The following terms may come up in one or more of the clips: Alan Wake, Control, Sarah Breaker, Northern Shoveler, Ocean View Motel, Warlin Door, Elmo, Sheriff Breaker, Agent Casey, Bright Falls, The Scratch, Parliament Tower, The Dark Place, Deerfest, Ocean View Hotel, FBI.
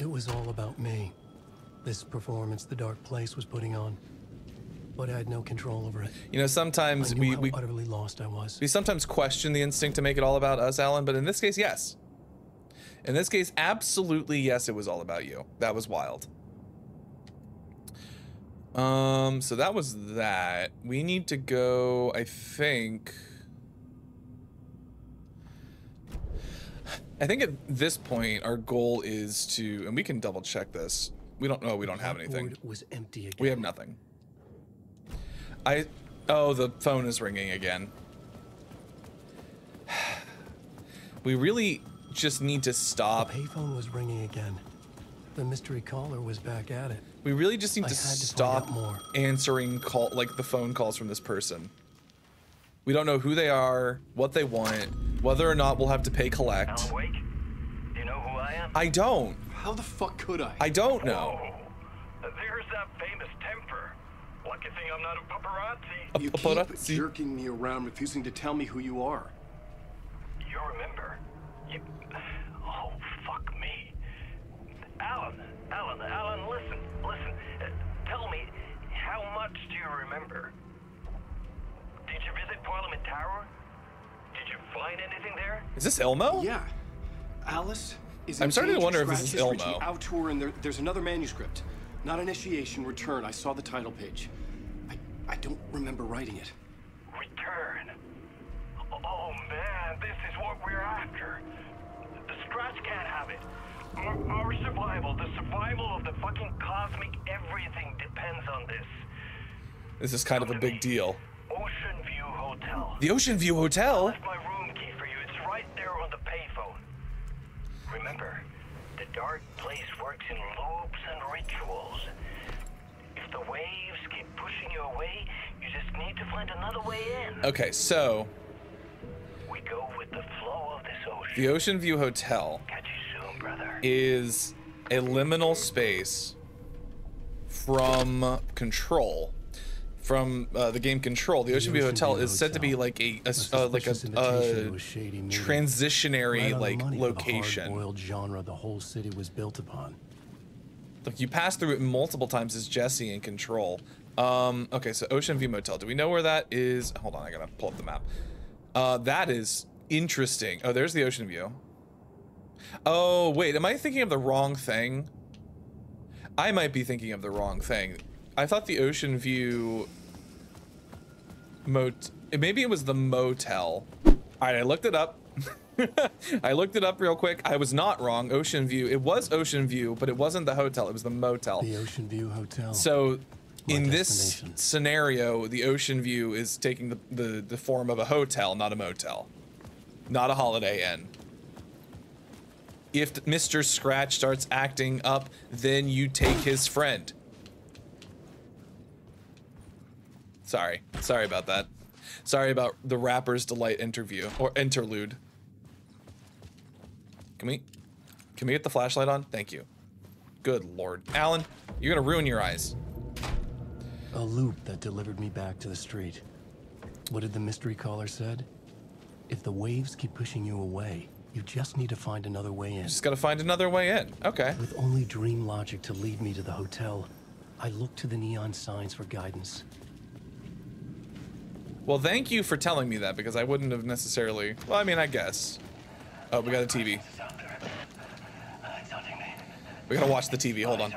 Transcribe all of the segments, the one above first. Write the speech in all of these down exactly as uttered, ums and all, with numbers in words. It was all about me. This performance The Dark Place was putting on. But I had no control over it. You know, sometimes we, we utterly lost I was. We sometimes question the instinct to make it all about us, Alan, but in this case, yes. In this case, absolutely yes, it was all about you. That was wild. Um, so that was that. We need to go, I think. I think at this point, our goal is to, and we can double check this. We don't know, we don't have anything. Was empty again. We have nothing. I, oh, the phone is ringing again. We really just need to stop. The payphone was ringing again. The mystery caller was back at it. We really just need to stop answering call, like the phone calls from this person. We don't know who they are, what they want, whether or not we'll have to pay collect. Alan Wake? Do you know who I am? I don't. How the fuck could I? I don't know. Whoa. There's that famous temper. Lucky thing I'm not a paparazzi. A you paparazzi. Keep jerking me around, refusing to tell me who you are. You remember? You... Oh, fuck me. Alan, Alan, Alan, listen, listen. Uh, tell me, how much do you remember? Did you visit Parliament Tower? Did you find anything there? Is this Elmo? Yeah. Alice is I'm starting to wonder if this is Elmo. Out tour and there, there's another manuscript. Not initiation, return. I saw the title page. I, I don't remember writing it. Return. Oh man, this is what we're after. The Scratch can't have it. Our, our survival, the survival of the fucking cosmic everything depends on this. This is kind Come of a big me. deal. Ocean View Hotel. The Ocean View Hotel? I left my room key for you. It's right there on the payphone. Remember, the Dark Place works in loops and rituals. If the waves keep pushing you away, you just need to find another way in. Okay, so we go with the flow of this ocean. The Ocean View Hotel Catch you soon, brother. is a liminal space from Control. From uh, the game Control, the Ocean View Hotel is said to be like a, a uh, like a, a transitionary like location. Oil genre the whole city was built upon. Look, you pass through it multiple times as Jesse in Control. Um, okay, so Ocean View Motel. Do we know where that is? Hold on, I gotta pull up the map. Uh, that is interesting. Oh, there's the Ocean View. Oh wait, am I thinking of the wrong thing? I might be thinking of the wrong thing. I thought the Ocean View. Mot maybe it was the motel. All right, I looked it up. I looked it up real quick. I was not wrong. Ocean View. It was Ocean View, but it wasn't the hotel. It was the motel. The Ocean View Hotel. So My in this scenario, the Ocean View is taking the, the, the form of a hotel, not a motel. Not a Holiday Inn. If Mister Scratch starts acting up, then you take his friend. Sorry, sorry about that. Sorry about the Rapper's Delight interview or interlude. Can we, can we get the flashlight on? Thank you. Good Lord. Alan, you're gonna ruin your eyes. A loop that delivered me back to the street. What did the mystery caller said? If the waves keep pushing you away, you just need to find another way in. You just gotta find another way in, okay. With only dream logic to lead me to the hotel, I looked to the neon signs for guidance. Well, thank you for telling me that because I wouldn't have necessarily. Well, I mean, I guess. Oh, we got a T V. We gotta watch the T V. Hold on.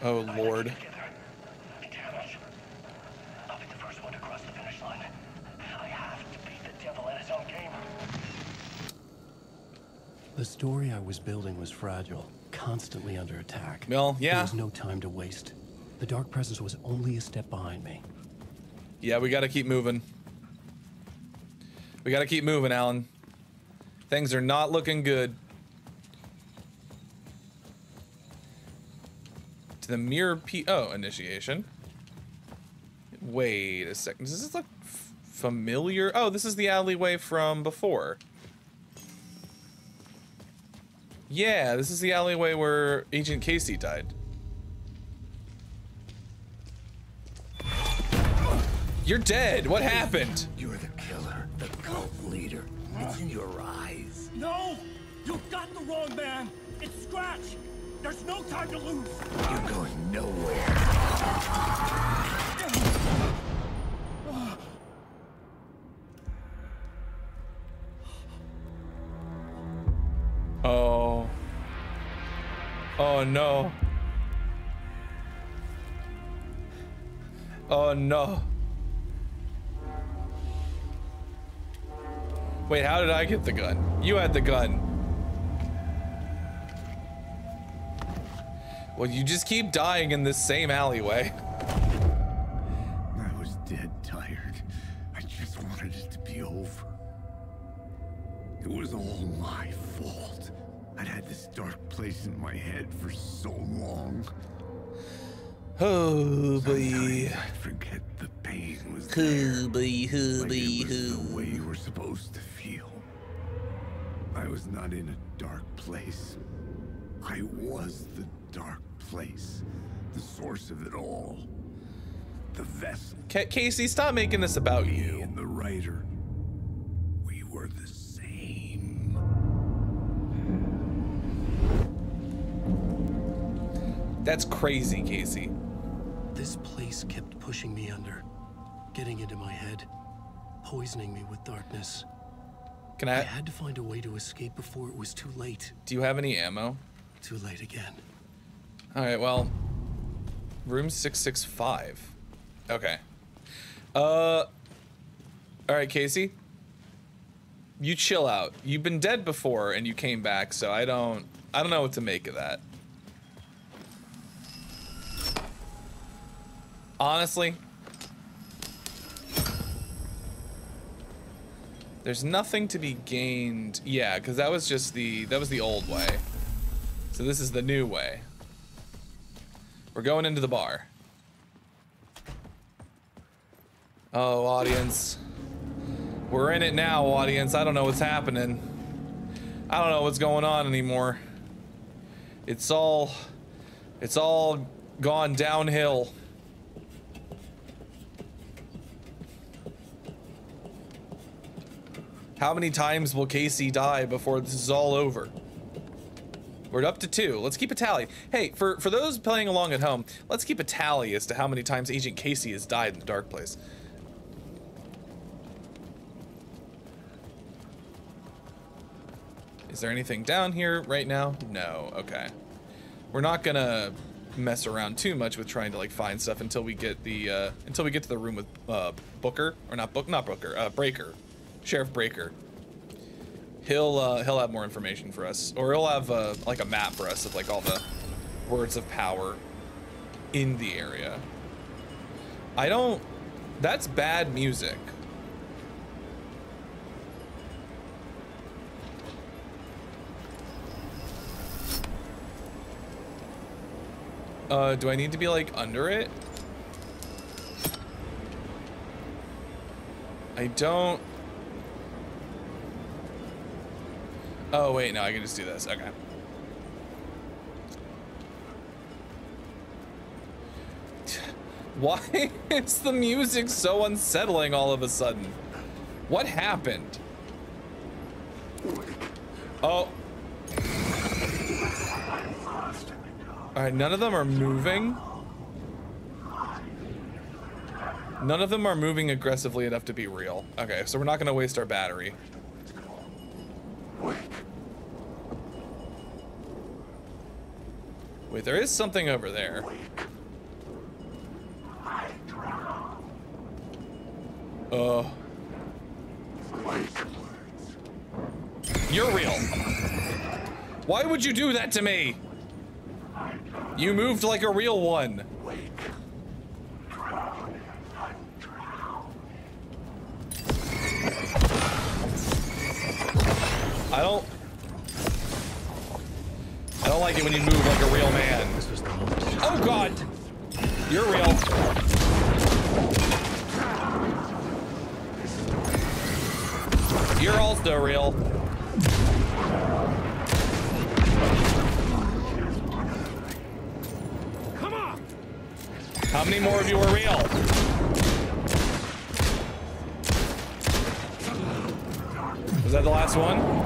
Oh Lord. I'll be the first one to cross the finish line. I have to beat the devil at his own game. The story I was building was fragile, constantly under attack. Well, yeah. There was no time to waste. The dark presence was only a step behind me. Yeah, we gotta keep moving. We gotta keep moving, Alan. Things are not looking good. To the mirror P- oh, initiation. Wait a second. Does this look f familiar? Oh, this is the alleyway from before. Yeah, this is the alleyway where Agent Casey died. You're dead. What happened? You're the killer, the cult leader. It's in your eyes. No! You got the wrong man. It's Scratch. There's no time to lose. You're going nowhere. Oh. Oh no. Oh no. Wait, how did I get the gun? You had the gun. Well, you just keep dying in this same alleyway. I was dead tired. I just wanted it to be over. It was all my fault. I'd had this dark place in my head for so long. Oh, boy. I forget the pain was there. Oh, boy, oh, like it was oh. The way you were supposed to feel. I was not in a dark place. I was the dark place. The source of it all. The vessel. C Casey, stop making this about Me you. And the writer. We were the same. That's crazy, Casey. This place kept pushing me under, getting into my head, poisoning me with darkness. Can I? I had to find a way to escape before it was too late. Do you have any ammo? Too late again. All right, well, room six six five. Okay. Uh, all right, Casey. You chill out. You've been dead before and you came back, so I don't, I don't know what to make of that. Honestly, there's nothing to be gained. Yeah, because that was just the that was the old way. So this is the new way. We're going into the bar. Oh, audience, we're in it now, audience. I don't know what's happening. I don't know what's going on anymore. It's all, it's all gone downhill. How many times will Casey die before this is all over? We're up to two. Let's keep a tally. Hey, for, for those playing along at home, let's keep a tally as to how many times Agent Casey has died in the dark place. Is there anything down here right now? No. Okay. We're not gonna mess around too much with trying to like find stuff until we get the uh, until we get to the room with uh, Booker or not Book not Booker uh, Breaker. Sheriff Breaker. He'll uh, he'll have more information for us, or he'll have uh, like a map for us of like all the words of power in the area. I don't. That's bad music. Uh, do I need to be like under it? I don't. Oh, wait, no, I can just do this. Okay. Why is the music so unsettling all of a sudden? What happened? Oh. All right, none of them are moving. None of them are moving aggressively enough to be real. Okay, so we're not going to waste our battery. Wait, there is something over there. Oh. You're real. Why would you do that to me? You moved like a real one. I don't... I don't like it when you move like a real man. This was the moment. Oh god! You're real. You're also real. Come on! How many more of you are real? Was that the last one?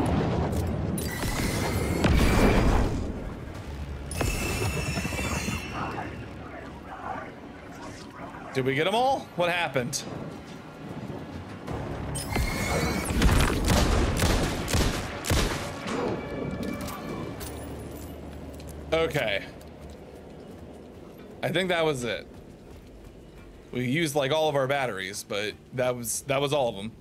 Did we get them all? What happened? Okay. I think that was it. We used like all of our batteries, but that was that was all of them.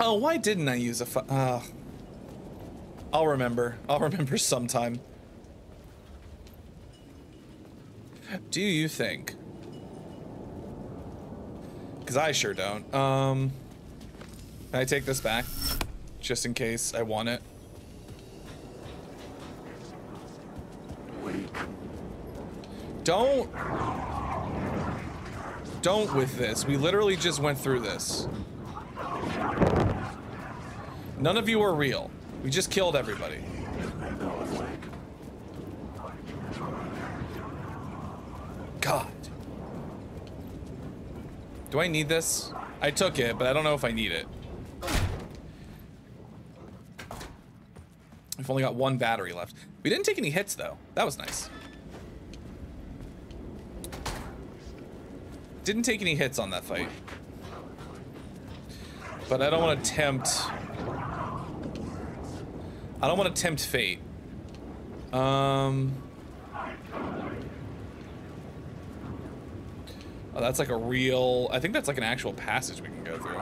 Oh, why didn't I use a fu- uh, I'll remember. I'll remember sometime. Do you think? Because I sure don't. Um, can I take this back? Just in case I want it. Wait. Don't. Don't with this. We literally just went through this. None of you are real. We just killed everybody. God. Do I need this? I took it, but I don't know if I need it. I've only got one battery left. We didn't take any hits, though. That was nice. Didn't take any hits on that fight. But I don't want to tempt... I don't want to tempt fate. Um... Oh, that's like a real... I think that's like an actual passage we can go through.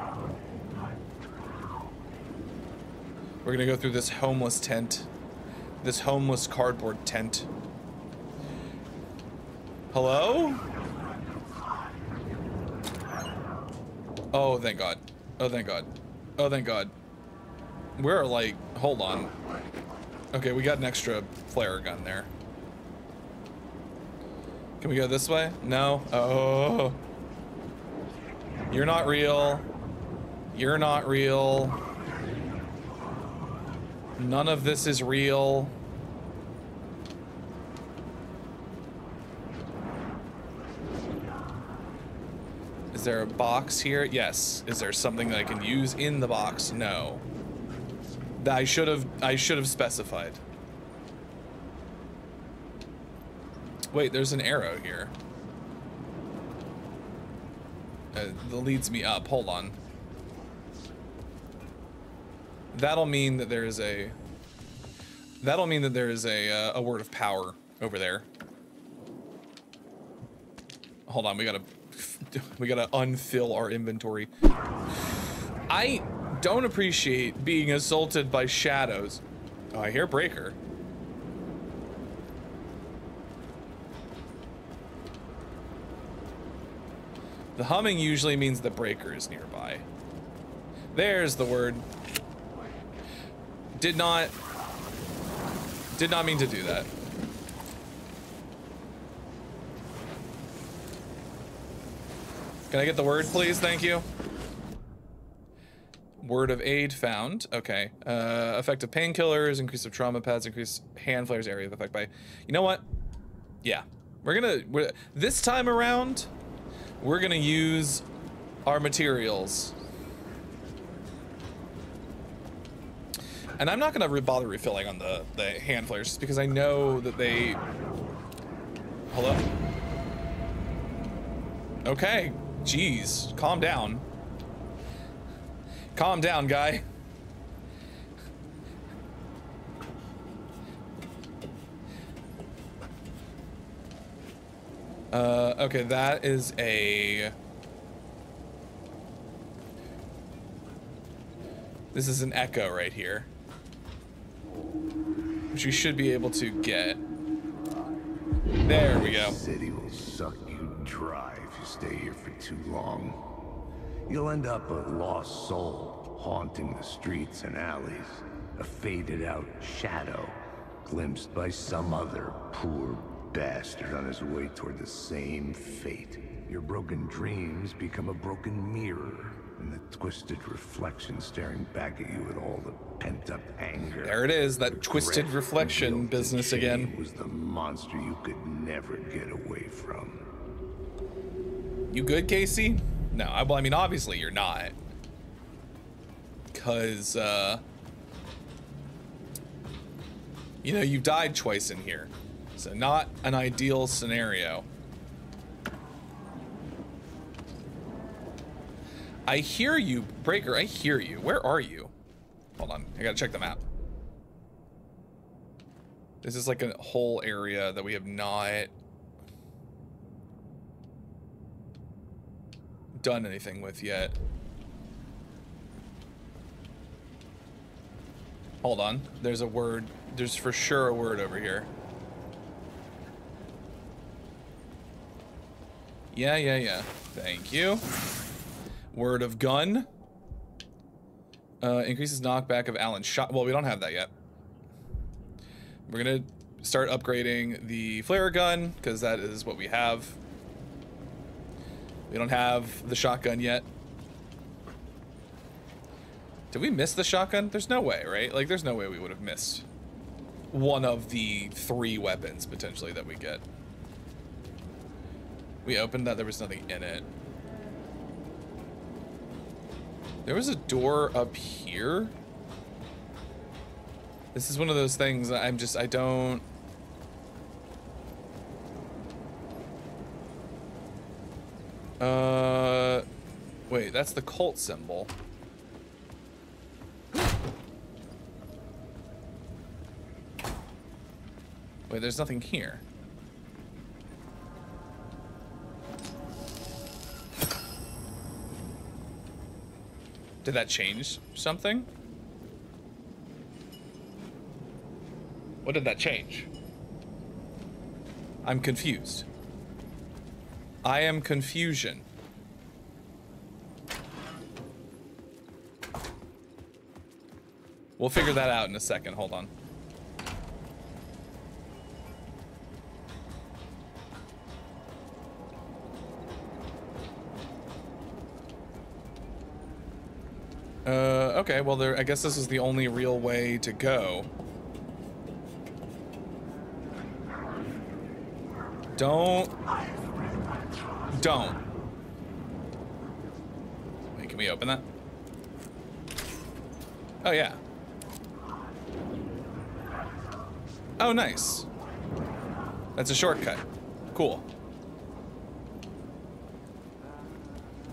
We're gonna go through this homeless tent. This homeless cardboard tent. Hello? Oh, thank God. Oh, thank God. Oh, thank God. We're like... Hold on. Okay, we got an extra flare gun there. Can we go this way? No. Oh. You're not real. You're not real. None of this is real. Is there a box here? Yes. Is there something that I can use in the box? No. I should have I should have specified. Wait, there's an arrow here. Uh, that leads me up. Hold on. That'll mean that there is a That'll mean that there is a uh, a word of power over there. Hold on, we got to we got to unfill our inventory. I don't appreciate being assaulted by shadows. Oh, I hear Breaker. The humming usually means the Breaker is nearby. There's the word. Did not... Did not mean to do that. Can I get the word, please? Thank you. Word of aid found. Okay. Uh, effective painkillers, increase of trauma pads, increase hand flares area of effect by... You know what? Yeah. We're gonna... We're, this time around, we're gonna use our materials. And I'm not gonna re bother refilling on the, the hand flares just because I know that they... Hello? Okay. Jeez. Calm down. Calm down, guy. Uh, okay, that is a... This is an echo right here. Which we should be able to get. There we go. This city will suck you dry if you stay here for too long. You'll end up a lost soul, haunting the streets and alleys, a faded-out shadow glimpsed by some other poor bastard on his way toward the same fate. Your broken dreams become a broken mirror, and the twisted reflection staring back at you with all the pent-up anger. There it is, that twisted reflection business again. Was the monster you could never get away from. You good, Casey? No, I, well, I mean, obviously you're not. Because, uh... you know, you've died twice in here. So not an ideal scenario. I hear you, Breaker. I hear you. Where are you? Hold on. I gotta check the map. This is like a whole area that we have not done anything with yet. Hold on. There's a word. There's for sure a word over here. Yeah, yeah, yeah. Thank you. Word of gun. Uh, increases knockback of Alan's shot. Well, we don't have that yet. We're gonna start upgrading the flare gun because that is what we have. We don't have the shotgun yet. Did we miss the shotgun? There's no way, right? Like, there's no way we would have missed one of the three weapons potentially that we get. We opened that, there was nothing in it. There was a door up here. This is one of those things that I'm just, I don't. Uh, wait, that's the cult symbol. Wait, there's nothing here. Did that change something? What did that change? I'm confused. I am confusion. We'll figure that out in a second. Hold on. Uh, okay, well, there, I guess this is the only real way to go. Don't. Don't. Wait, can we open that? Oh, yeah. Oh, nice. That's a shortcut. Cool.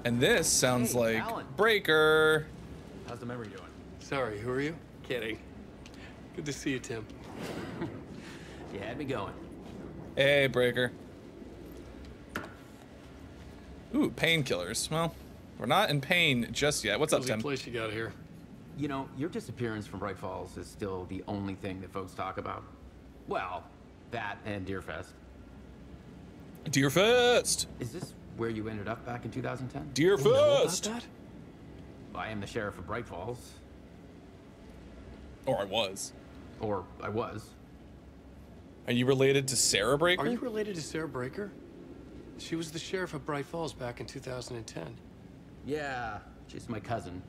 And this sounds hey, like Alan. Breaker. How's the memory doing? Sorry, who are you? Kidding. Good to see you, Tim. You had me going. Hey, Breaker. Ooh, painkillers. Well, we're not in pain just yet. What's up, Tim? Place you got here. You know, your disappearance from Bright Falls is still the only thing that folks talk about. Well, that and Deerfest. Deerfest! Is this where you ended up back in two thousand ten? Deerfest! I am the sheriff of Bright Falls. Or I was. Or I was. Are you related to Sarah Breaker? Are you related to Sarah Breaker? She was the sheriff of Bright Falls back in two thousand ten. Yeah, she's my cousin.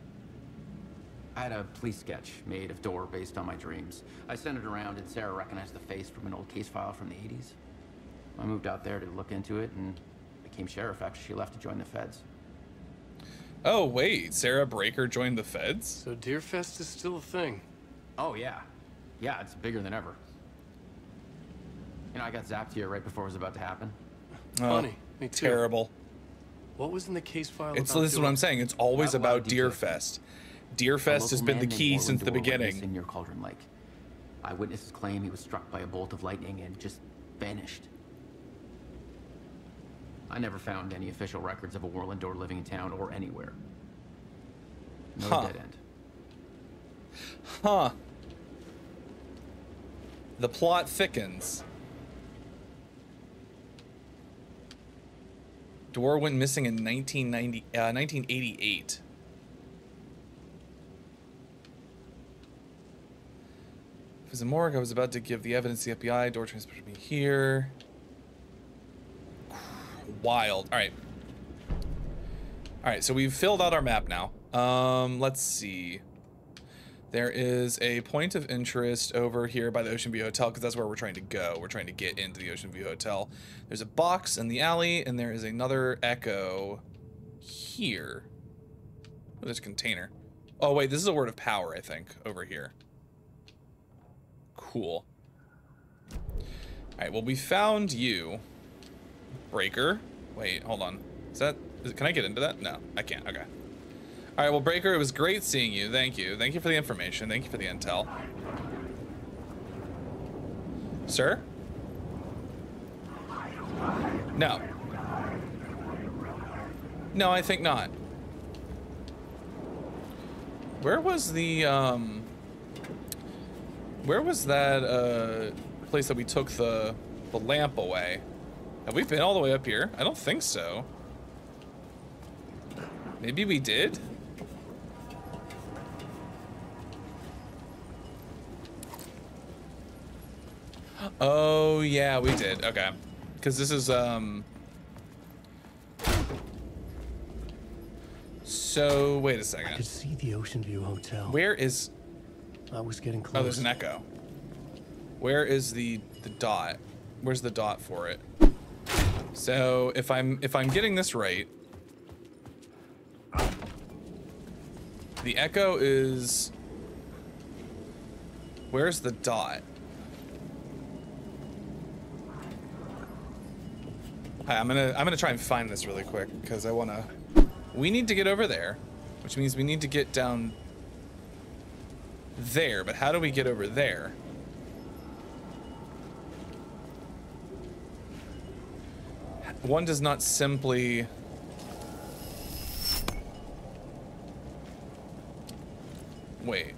I had a police sketch made of Door based on my dreams. I sent it around and Sarah recognized the face from an old case file from the eighties. I moved out there to look into it and became sheriff after she left to join the feds. Oh, wait, Sarah Breaker joined the feds? So Deerfest is still a thing. Oh, yeah. Yeah, it's bigger than ever. You know, I got zapped here right before it was about to happen. Oh, funny. Me too. Terrible. What was in the case file? It's, about this is what I'm saying. It's always about Deerfest. Deerfest has been the key since the beginning. In your Cauldron Lake. Eyewitnesses claim he was struck by a bolt of lightning and just vanished. I never found any official records of a Warlin Door living in town or anywhere. No huh. dead end. Huh. The plot thickens. Door went missing in nineteen ninety, uh, nineteen eighty-eight. was a morgue. I was about to give the evidence to the F B I. Door transported me here. Wild. All right. All right, so we've filled out our map now. Um, let's see. There is a point of interest over here by the Ocean View Hotel, because that's where we're trying to go. We're trying to get into the Ocean View Hotel. There's a box in the alley, and there is another echo here. Oh, there's a container. Oh, wait, this is a word of power, I think, over here. Cool. All right, well, we found you, Breaker. Wait, hold on. Is that... Can I get into that? No, I can't. Okay. All right. Well, Breaker, it was great seeing you. Thank you. Thank you for the information. Thank you for the intel. Sir? No. No, I think not. Where was the, um, where was that, uh, place that we took the, the lamp away? Have we been all the way up here? I don't think so. Maybe we did? Oh, yeah, we did. Okay. Because this is, um... So, wait a second. I could see the Ocean View Hotel. Where is... I was getting close. Oh, there's an echo. Where is the, the dot? Where's the dot for it? So, if I'm, if I'm getting this right... The echo is... Where's the dot? Hi, I'm gonna I'm gonna try and find this really quick because I wanna. We need to get over there, which means we need to get down there. But how do we get over there? One does not simply. Wait.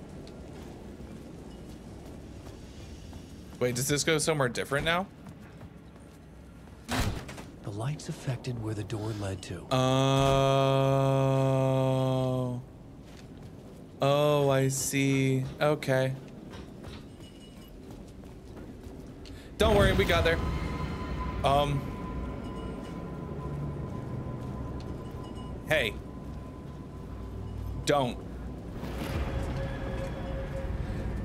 Wait, does this go somewhere different now? The lights affected where the door led to. Oh. Oh, I see. Okay. Don't worry, we got there. Um. Hey. Don't.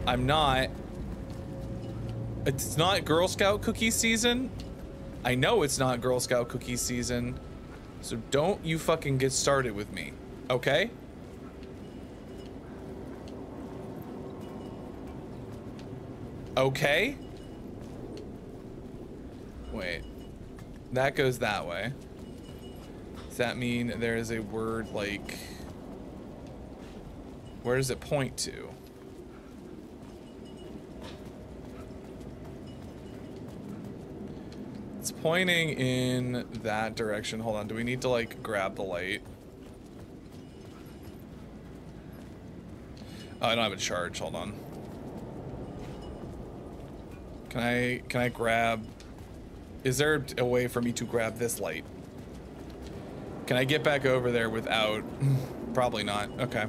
I'm not. It's not Girl Scout cookie season. I know it's not Girl Scout cookie season. So don't you fucking get started with me. Okay? Okay? Wait. That goes that way. Does that mean there is a word like... Where does it point to? Pointing in that direction. Hold on, do we need to like grab the light? Oh, I don't have a charge. Hold on. Can I can I grab? Is there a way for me to grab this light? Can I get back over there without? Probably not. Okay.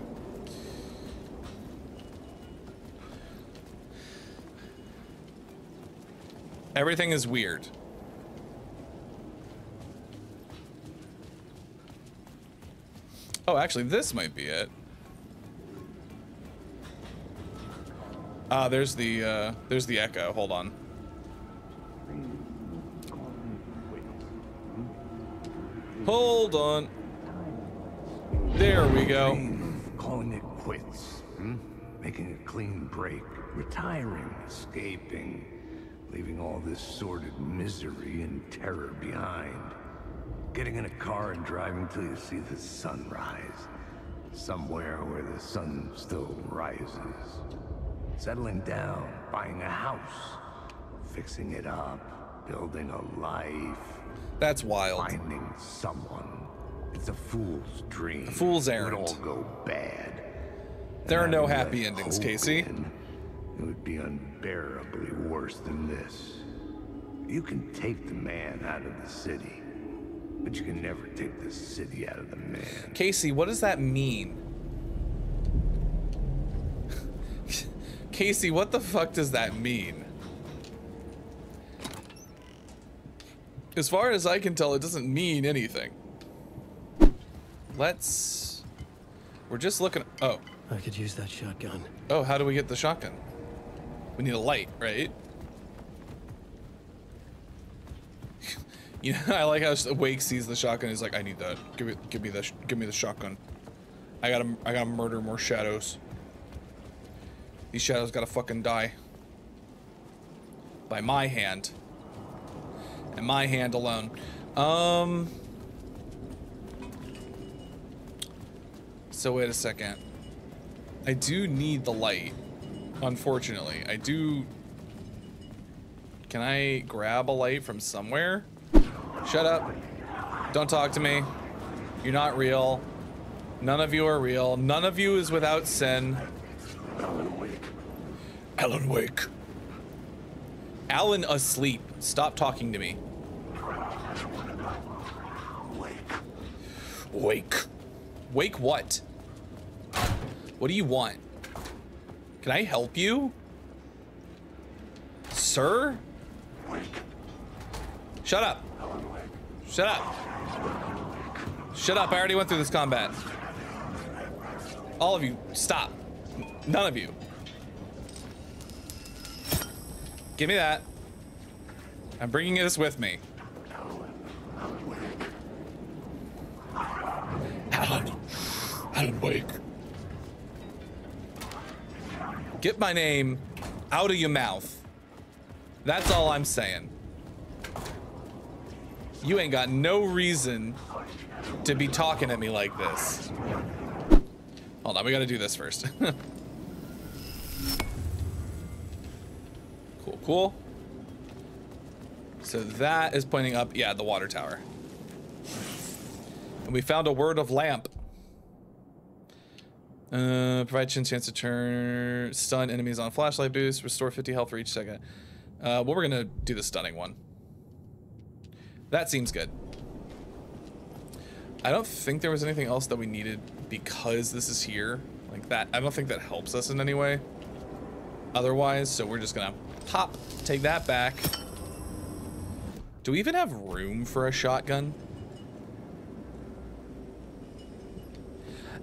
Everything is weird. Oh, actually, this might be it. Ah, there's the uh, there's the echo. Hold on. Hold on. There we go. Calling it quits, hmm? Making a clean break, retiring, escaping, leaving all this sordid misery and terror behind. Getting in a car and driving till you see the sunrise. Somewhere where the sun still rises. Settling down, buying a house, fixing it up, building a life. That's wild. Finding someone. It's a fool's dream. A fool's errand. It would all go bad. There are no happy endings, Casey. It would be unbearably worse than this. You can take the man out of the city. But you can never take this city out of the man. Casey, what does that mean? Casey, what the fuck does that mean? As far as I can tell, it doesn't mean anything. Let's... We're just looking... Oh. I could use that shotgun. Oh, how do we get the shotgun? We need a light, right? You know, I like how Wake sees the shotgun. He's like, I need that. Give me, give me the, sh give me the shotgun. I gotta, I gotta murder more shadows. These shadows gotta fucking die. By my hand. And my hand alone. Um. So wait a second. I do need the light. Unfortunately, I do. Can I grab a light from somewhere? Shut up. Don't talk to me. You're not real. None of you are real. None of you is without sin. Alan Wake. Alan Wake. Alan asleep. Stop talking to me. Wake. Wake. Wake what? What do you want? Can I help you? Sir? Wake. Shut up. Shut up. Shut up. I already went through this combat. All of you, stop. None of you. Give me that. I'm bringing this with me. Alan. Alan Wake. Get my name out of your mouth. That's all I'm saying. You ain't got no reason to be talking at me like this. Hold on, we gotta do this first. Cool, cool. So that is pointing up, yeah, the water tower. And we found a word of lamp. Uh, provide chin chance to turn, stun enemies on flashlight boost, restore fifty health for each second. Uh, well, we're gonna do the stunning one. That seems good. I don't think there was anything else that we needed because this is here. Like that, I don't think that helps us in any way otherwise, so we're just gonna pop, take that back. Do we even have room for a shotgun?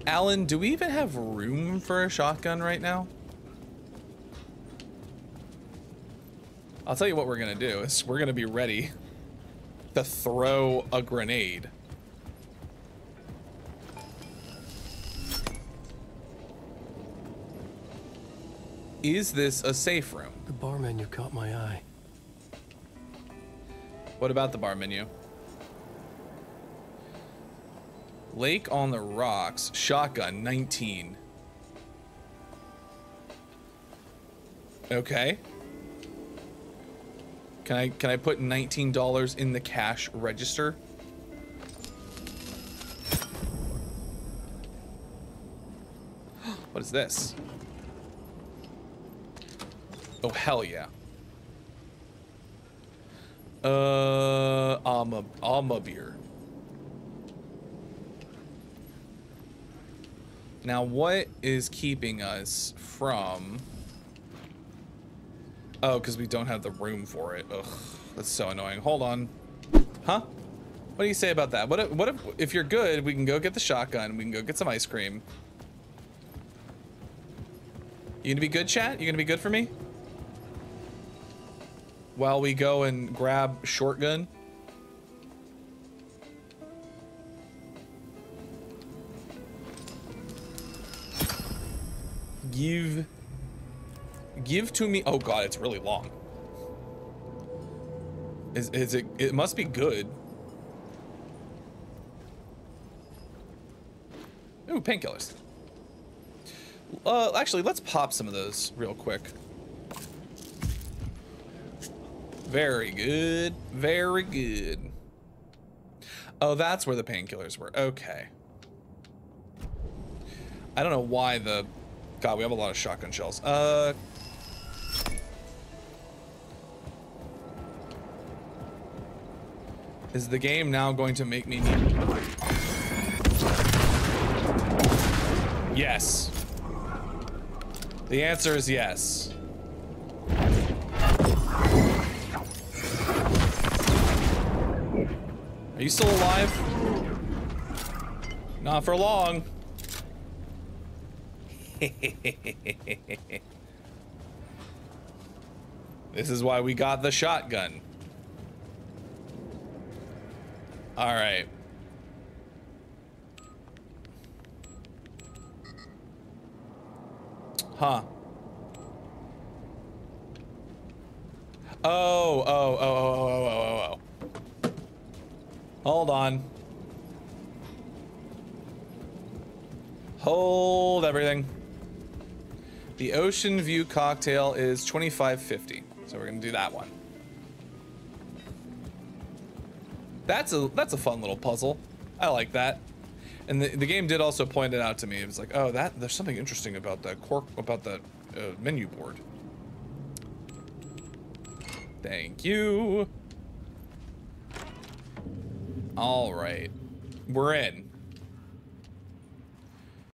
Alan, do we even have room for a shotgun right now? I'll tell you what we're gonna do is we're gonna be ready to throw a grenade. Is this a safe room? The bar menu caught my eye. What about the bar menu? Lake on the rocks, shotgun nineteen. Okay. Can I, can I put nineteen dollars in the cash register? What is this? Oh, hell yeah. Uh, Alma, Alma beer. Now, what is keeping us from... Oh, because we don't have the room for it. Ugh, that's so annoying. Hold on. Huh? What do you say about that? What if, what if, if you're good, we can go get the shotgun. We can go get some ice cream. You gonna be good, chat? You gonna be good for me? While we go and grab shotgun. Give... Give to me. Oh god, it's really long. Is, is it? It must be good. Ooh, painkillers. Uh, actually, let's pop some of those real quick. Very good. Very good. Oh, that's where the painkillers were. Okay. I don't know why the... God, we have a lot of shotgun shells. Uh... Is the game now going to make me need... Yes. The answer is yes. Are you still alive? Not for long. This is why we got the shotgun. All right. Huh. Oh, oh, oh, oh, oh, oh, oh, oh. Hold on. Hold everything. The Ocean View cocktail is twenty-five fifty. So we're gonna do that one. That's a that's a fun little puzzle. I like that. And the, the game did also point it out to me. It was like, oh, that there's something interesting about that cork about that uh, menu board. Thank you. All right, we're in.